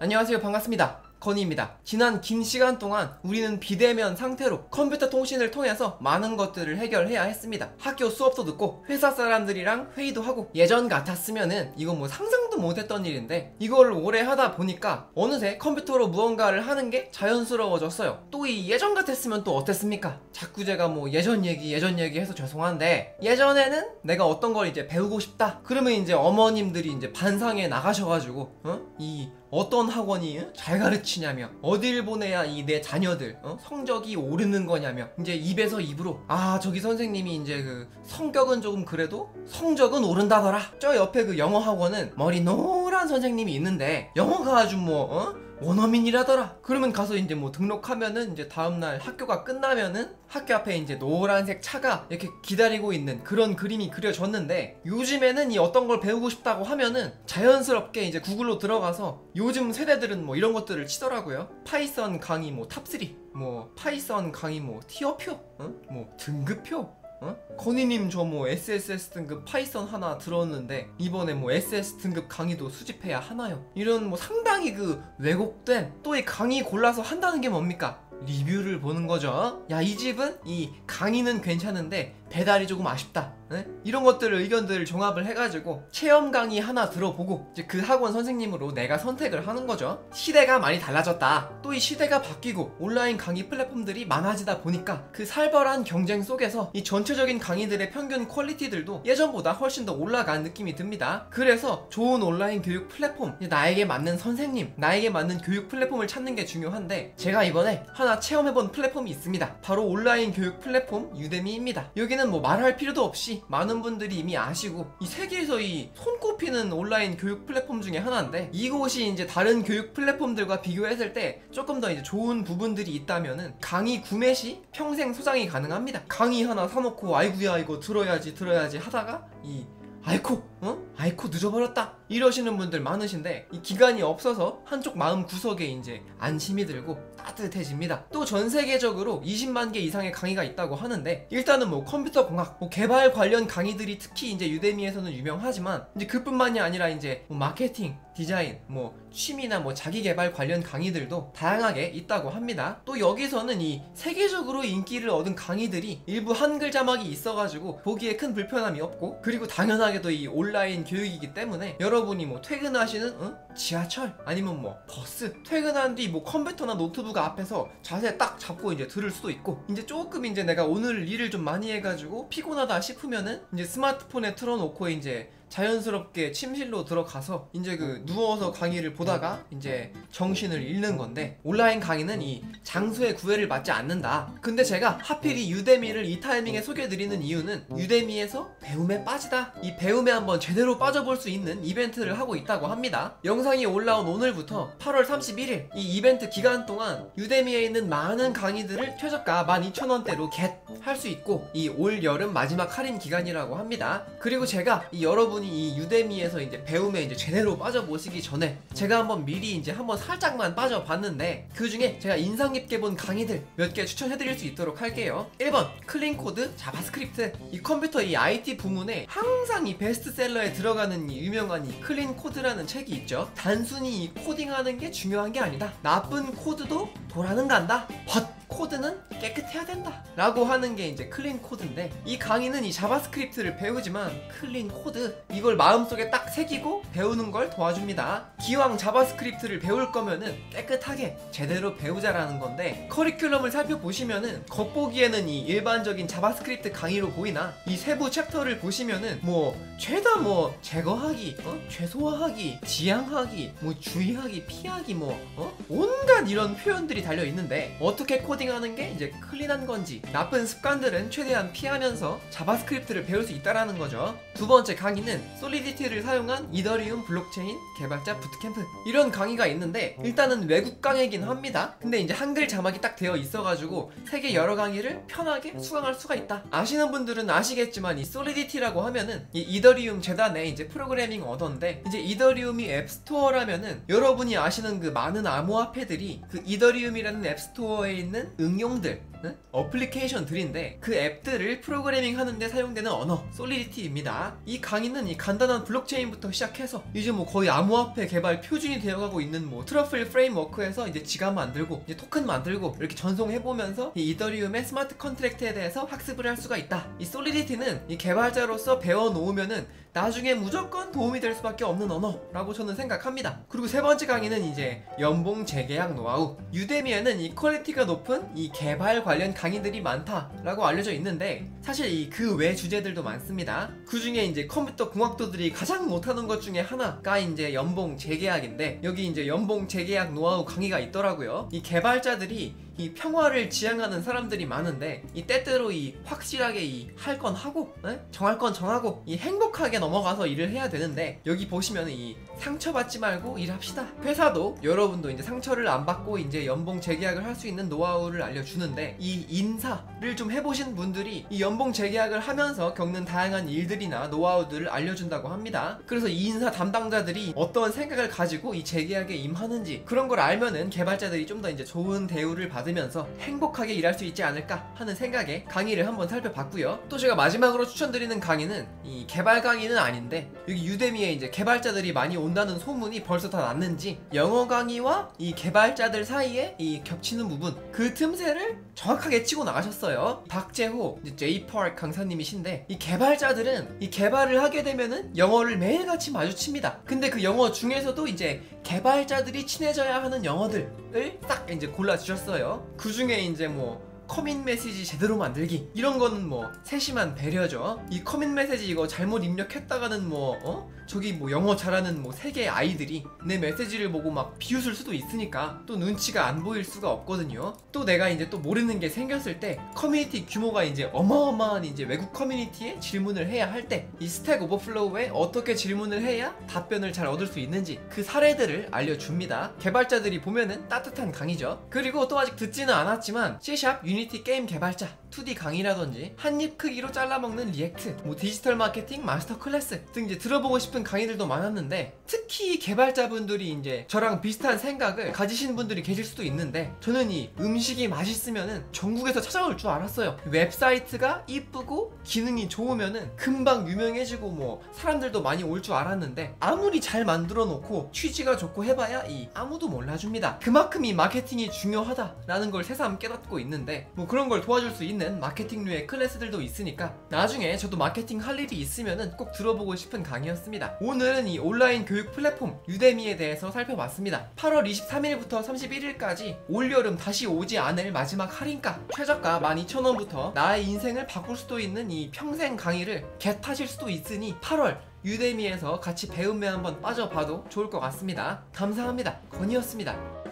안녕하세요, 반갑습니다. 건희입니다. 지난 긴 시간 동안 우리는 비대면 상태로 컴퓨터 통신을 통해서 많은 것들을 해결해야 했습니다. 학교 수업도 듣고 회사 사람들이랑 회의도 하고, 예전 같았으면은 이거 뭐 상상도 못했던 일인데 이걸 오래 하다 보니까 어느새 컴퓨터로 무언가를 하는 게 자연스러워졌어요. 또 이 예전 같았으면 또 어땠습니까? 자꾸 제가 뭐 예전 얘기 해서 죄송한데, 예전에는 내가 어떤 걸 이제 배우고 싶다 그러면 이제 어머님들이 이제 반상에 나가셔가지고 이 어떤 학원이 잘 가르치냐며, 어딜 보내야 이 내 자녀들 성적이 오르는 거냐며, 이제 입에서 입으로 아 저기 선생님이 이제 그 성격은 조금 그래도 성적은 오른다더라, 저 옆에 그 영어 학원은 머리 노란 선생님이 있는데 영어가 아주 원어민이라더라. 그러면 가서 이제 뭐 등록하면은 이제 다음날 학교가 끝나면은 학교 앞에 이제 노란색 차가 이렇게 기다리고 있는 그런 그림이 그려졌는데, 요즘에는 이 어떤 걸 배우고 싶다고 하면은 자연스럽게 이제 구글로 들어가서 요즘 세대들은 뭐 이런 것들을 치더라고요. 파이썬 강의 뭐 탑3, 뭐 파이썬 강의 뭐 티어표, 뭐 등급표, 건희님 저 뭐 SSS 등급 파이썬 하나 들었는데 이번에 뭐 SS 등급 강의도 수집해야 하나요? 이런 뭐 상당히 그 왜곡된, 또 이 강의 골라서 한다는 게 뭡니까? 리뷰를 보는 거죠. 야, 이 집은 이 강의는 괜찮은데 배달이 조금 아쉽다, 이런 것들을 의견들을 종합을 해가지고 체험 강의 하나 들어보고 이제 그 학원 선생님으로 내가 선택을 하는 거죠. 시대가 많이 달라졌다. 또 이 시대가 바뀌고 온라인 강의 플랫폼들이 많아지다 보니까 그 살벌한 경쟁 속에서 이 전체적인 강의들의 평균 퀄리티들도 예전보다 훨씬 더 올라간 느낌이 듭니다. 그래서 좋은 온라인 교육 플랫폼, 나에게 맞는 선생님, 나에게 맞는 교육 플랫폼을 찾는 게 중요한데, 제가 이번에 하나 체험해본 플랫폼이 있습니다. 바로 온라인 교육 플랫폼 유데미입니다. 여기는 뭐 말할 필요도 없이 많은 분들이 이미 아시고 이 세계에서 이 손꼽히는 온라인 교육 플랫폼 중에 하나인데, 이곳이 이제 다른 교육 플랫폼들과 비교했을 때 조금 더 이제 좋은 부분들이 있다면은 강의 구매 시 평생 소장이 가능합니다. 강의 하나 사놓고 아이구야 이거 들어야지 하다가 이 아이코 늦어버렸다 이러시는 분들 많으신데, 이 기간이 없어서 한쪽 마음 구석에 이제 안심이 들고 따뜻해집니다. 또 전 세계적으로 20만 개 이상의 강의가 있다고 하는데, 일단은 뭐 컴퓨터 공학, 뭐 개발 관련 강의들이 특히 이제 유데미에서는 유명하지만, 이제 그뿐만이 아니라 이제 뭐 마케팅, 디자인, 뭐 취미나 뭐 자기 개발 관련 강의들도 다양하게 있다고 합니다. 또 여기서는 이 세계적으로 인기를 얻은 강의들이 일부 한글 자막이 있어가지고 보기에 큰 불편함이 없고, 그리고 당연하게도 이 온라인 교육이기 때문에 여러분이 뭐 퇴근하시는 지하철 아니면 뭐 버스, 퇴근한 뒤 뭐 컴퓨터나 노트북 앞에서 자세 딱 잡고 이제 들을 수도 있고, 이제 조금 이제 내가 오늘 일을 좀 많이 해가지고 피곤하다 싶으면은 이제 스마트폰에 틀어놓고 이제 자연스럽게 침실로 들어가서 이제 그 누워서 강의를 보다가 이제 정신을 잃는 건데, 온라인 강의는 이 장소의 구애를 받지 않는다. 근데 제가 하필 이 유데미를 이 타이밍에 소개해드리는 이유는, 유데미에서 배움에 빠지다, 이 배움에 한번 제대로 빠져볼 수 있는 이벤트를 하고 있다고 합니다. 영상이 올라온 오늘부터 8월 31일 이 이벤트 기간 동안 유데미에 있는 많은 강의들을 최저가 12,000원대로 겟할 수 있고, 이 올여름 마지막 할인 기간이라고 합니다. 그리고 제가 이 여러분이 이 유데미에서 이제 배움에 이제 제대로 빠져보시기 전에 제가 한번 미리 이제 한번 살짝만 빠져봤는데, 그 중에 제가 인상 깊게 본 강의들 몇 개 추천해드릴 수 있도록 할게요. 1번 클린 코드, 자바스크립트. 이 컴퓨터 이 IT 부문에 항상 이 베스트셀러에 들어가는 이 유명한 이 클린 코드라는 책이 있죠. 단순히 이 코딩하는 게 중요한 게 아니다, 나쁜 코드도 도라는 간다, 코드는 깨끗해야 된다 라고 하는 게 이제 클린 코드인데, 이 강의는 이 자바스크립트를 배우지만 클린 코드 이걸 마음속에 딱 새기고 배우는 걸 도와줍니다. 기왕 자바스크립트를 배울 거면은 깨끗하게 제대로 배우자라는 건데, 커리큘럼을 살펴보시면은 겉보기에는 이 일반적인 자바스크립트 강의로 보이나, 이 세부 챕터를 보시면은 뭐 죄다 뭐 제거하기, 최소화하기, 지양하기, 뭐 주의하기, 피하기, 뭐 온갖 이런 표현들이 달려 있는데, 어떻게 코딩 하는 게 이제 클린한 건지, 나쁜 습관들은 최대한 피하면서 자바스크립트를 배울 수 있다라는 거죠. 두 번째 강의는 솔리디티를 사용한 이더리움 블록체인 개발자 부트캠프. 이런 강의가 있는데, 일단은 외국 강의긴 합니다. 근데 이제 한글 자막이 딱 되어 있어가지고 세계 여러 강의를 편하게 수강할 수가 있다. 아시는 분들은 아시겠지만 이 솔리디티라고 하면은 이 이더리움 재단의 이제 프로그래밍 언어인데, 이제 이더리움이 앱스토어라면은 여러분이 아시는 그 많은 암호화폐들이 그 이더리움이라는 앱스토어에 있는 응용들, 어플리케이션들인데 그 앱들을 프로그래밍 하는데 사용되는 언어 솔리디티입니다. 이 강의는 이 간단한 블록체인부터 시작해서 이제 뭐 거의 암호화폐 개발 표준이 되어가고 있는 뭐 트러플 프레임워크에서 이제 지갑 만들고 이제 토큰 만들고 이렇게 전송해보면서 이 이더리움의 스마트 컨트랙트에 대해서 학습을 할 수가 있다. 이 솔리디티는 이 개발자로서 배워놓으면은 나중에 무조건 도움이 될 수밖에 없는 언어라고 저는 생각합니다. 그리고 세 번째 강의는 이제 연봉 재계약 노하우. 유대미에는 이 퀄리티가 높은 이 개발 관련 강의들이 많다라고 알려져 있는데 사실 이 그 외 주제들도 많습니다. 그 중에 이제 컴퓨터 공학도들이 가장 못하는 것 중에 하나가 이제 연봉 재계약인데 여기 이제 연봉 재계약 노하우 강의가 있더라고요. 이 개발자들이 이 평화를 지향하는 사람들이 많은데 이 때때로 이 확실하게 이 할 건 하고, 정할 건 정하고 이 행복하게 넘어가서 일을 해야 되는데 여기 보시면 이 상처받지 말고 일합시다. 회사도 여러분도 이제 상처를 안 받고 이제 연봉 재계약을 할 수 있는 노하우를 알려주는데 이 인사를 좀 해보신 분들이 이 연봉 재계약을 하면서 겪는 다양한 일들이나 노하우들을 알려준다고 합니다. 그래서 이 인사 담당자들이 어떤 생각을 가지고 이 재계약에 임하는지 그런 걸 알면은 개발자들이 좀 더 이제 좋은 대우를 받으면서 행복하게 일할 수 있지 않을까 하는 생각에 강의를 한번 살펴봤고요. 또 제가 마지막으로 추천드리는 강의는 이 개발 강의는 아닌데 여기 유대미에 이제 개발자들이 많이 온다는 소문이 벌써 다 났는지 영어 강의와 이 개발자들 사이에 이 겹치는 부분 그 틈새를 정확하게 치고 나가셨어요. 박재호 J-Park 강사님이신데 이 개발자들은 이 개발을 하게 되면은 영어를 매일같이 마주칩니다. 근데 그 영어 중에서도 이제 개발자들이 친해져야 하는 영어들을 딱 이제 골라주셨어요. 그 중에 이제 뭐 커밋 메시지 제대로 만들기 이런 거는 뭐 세심한 배려죠. 이 커밋 메시지 이거 잘못 입력했다가는 뭐 저기 뭐 영어 잘하는 뭐 세계 아이들이 내 메시지를 보고 막 비웃을 수도 있으니까 또 눈치가 안 보일 수가 없거든요. 또 내가 이제 또 모르는 게 생겼을 때 커뮤니티 규모가 이제 어마어마한 이제 외국 커뮤니티에 질문을 해야 할 때 이 스택 오버플로우에 어떻게 질문을 해야 답변을 잘 얻을 수 있는지 그 사례들을 알려줍니다. 개발자들이 보면은 따뜻한 강의죠. 그리고 또 아직 듣지는 않았지만 C# 유니티 게임 개발자 2D 강의라든지 한입 크기로 잘라먹는 리액트, 뭐 디지털 마케팅 마스터 클래스 등 이제 들어보고 싶은 강의들도 많았는데 특히 개발자분들이 이제 저랑 비슷한 생각을 가지신 분들이 계실 수도 있는데 저는 이 음식이 맛있으면은 전국에서 찾아올 줄 알았어요. 웹사이트가 이쁘고 기능이 좋으면은 금방 유명해지고 뭐 사람들도 많이 올 줄 알았는데 아무리 잘 만들어 놓고 취지가 좋고 해봐야 이 아무도 몰라줍니다. 그만큼 이 마케팅이 중요하다라는 걸 새삼 깨닫고 있는데 뭐 그런 걸 도와줄 수 있는 마케팅류의 클래스들도 있으니까 나중에 저도 마케팅 할 일이 있으면은 꼭 들어보고 싶은 강의였습니다. 오늘은 이 온라인 교육 플랫폼 유대미에 대해서 살펴봤습니다. 8월 23일부터 31일까지 올여름 다시 오지 않을 마지막 할인가 최저가 12,000원부터 나의 인생을 바꿀 수도 있는 이 평생 강의를 겟하실 수도 있으니 8월 유대미에서 같이 배움에 한번 빠져봐도 좋을 것 같습니다. 감사합니다. 건이었습니다.